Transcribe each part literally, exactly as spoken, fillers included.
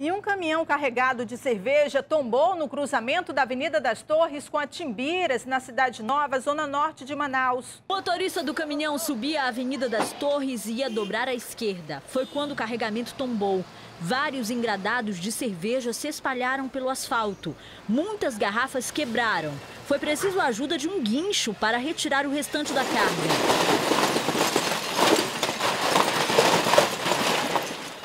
E um caminhão carregado de cerveja tombou no cruzamento da Avenida das Torres com a Timbiras, na Cidade Nova, Zona Norte de Manaus. O motorista do caminhão subia a Avenida das Torres e ia dobrar à esquerda. Foi quando o carregamento tombou. Vários engradados de cerveja se espalharam pelo asfalto. Muitas garrafas quebraram. Foi preciso a ajuda de um guincho para retirar o restante da carga.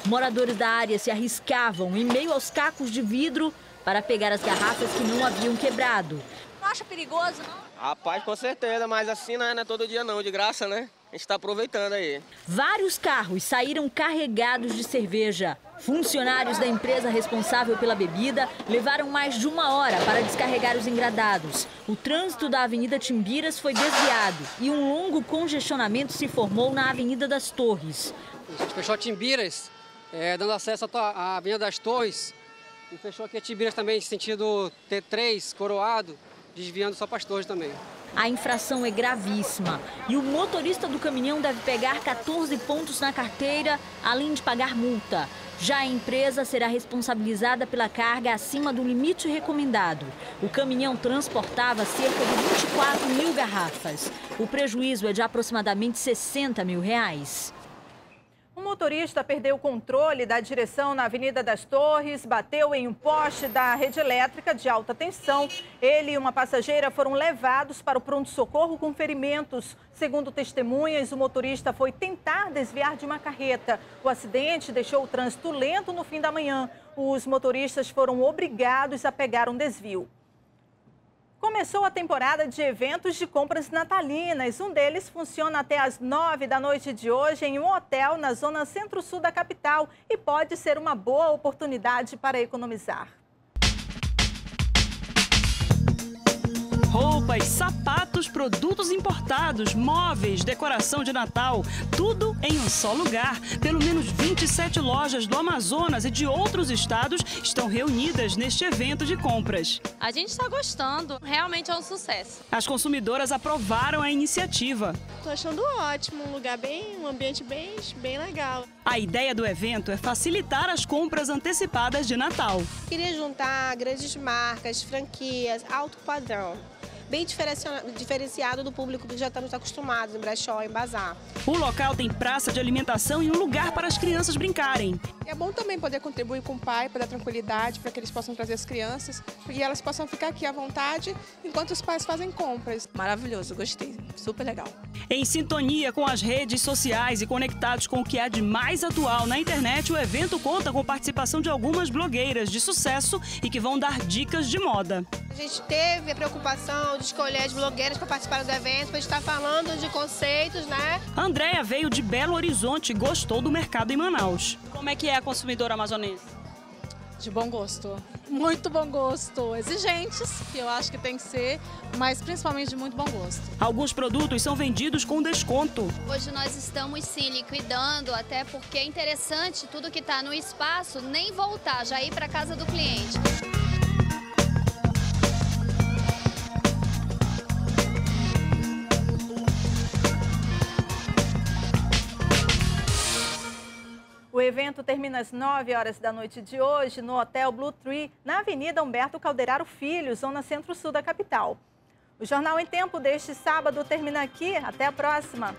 Moradores da área se arriscavam em meio aos cacos de vidro para pegar as garrafas que não haviam quebrado. Não acha perigoso, não? Rapaz, com certeza, mas assim não é, não é todo dia não, de graça, né? A gente está aproveitando aí. Vários carros saíram carregados de cerveja. Funcionários da empresa responsável pela bebida levaram mais de uma hora para descarregar os engradados. O trânsito da Avenida Timbiras foi desviado e um longo congestionamento se formou na Avenida das Torres. A gente fechou Timbiras, É, dando acesso à Avenida das Torres, e fechou aqui a Timbiras também, sentido T três, Coroado, desviando só para as Torres também. A infração é gravíssima e o motorista do caminhão deve pegar quatorze pontos na carteira, além de pagar multa. Já a empresa será responsabilizada pela carga acima do limite recomendado. O caminhão transportava cerca de vinte e quatro mil garrafas. O prejuízo é de aproximadamente sessenta mil reais. O motorista perdeu o controle da direção na Avenida das Torres, bateu em um poste da rede elétrica de alta tensão. Ele e uma passageira foram levados para o pronto-socorro com ferimentos. Segundo testemunhas, o motorista foi tentar desviar de uma carreta. O acidente deixou o trânsito lento no fim da manhã. Os motoristas foram obrigados a pegar um desvio. Começou a temporada de eventos de compras natalinas. Um deles funciona até às nove da noite de hoje em um hotel na zona centro-sul da capital e pode ser uma boa oportunidade para economizar. Roupas, sapatos, produtos importados, móveis, decoração de Natal, tudo em um só lugar. Pelo menos vinte e sete lojas do Amazonas e de outros estados estão reunidas neste evento de compras. A gente está gostando, realmente é um sucesso. As consumidoras aprovaram a iniciativa. Estou achando ótimo, um lugar bem, um ambiente bem, bem legal. A ideia do evento é facilitar as compras antecipadas de Natal. Queria juntar grandes marcas, franquias, alto padrão. Bem diferenciado do público que já estamos acostumados em brechó, em bazar. O local tem praça de alimentação e um lugar para as crianças brincarem. É bom também poder contribuir com o pai, para dar tranquilidade, para que eles possam trazer as crianças e elas possam ficar aqui à vontade enquanto os pais fazem compras. Maravilhoso, gostei, super legal. Em sintonia com as redes sociais e conectados com o que há de mais atual na internet, o evento conta com participação de algumas blogueiras de sucesso e que vão dar dicas de moda. A gente teve a preocupação de escolher as blogueiras para participar do evento, para estar falando de conceitos, né? Andreia veio de Belo Horizonte e gostou do mercado em Manaus. Como é que é a consumidora amazonense? De bom gosto. Muito bom gosto. Exigentes, que eu acho que tem que ser, mas principalmente de muito bom gosto. Alguns produtos são vendidos com desconto. Hoje nós estamos sim liquidando, até porque é interessante tudo que está no espaço nem voltar, já ir para a casa do cliente. O evento termina às nove horas da noite de hoje no Hotel Blue Tree, na Avenida Humberto Calderaro Filho, zona centro-sul da capital. O Jornal em Tempo deste sábado termina aqui. Até a próxima!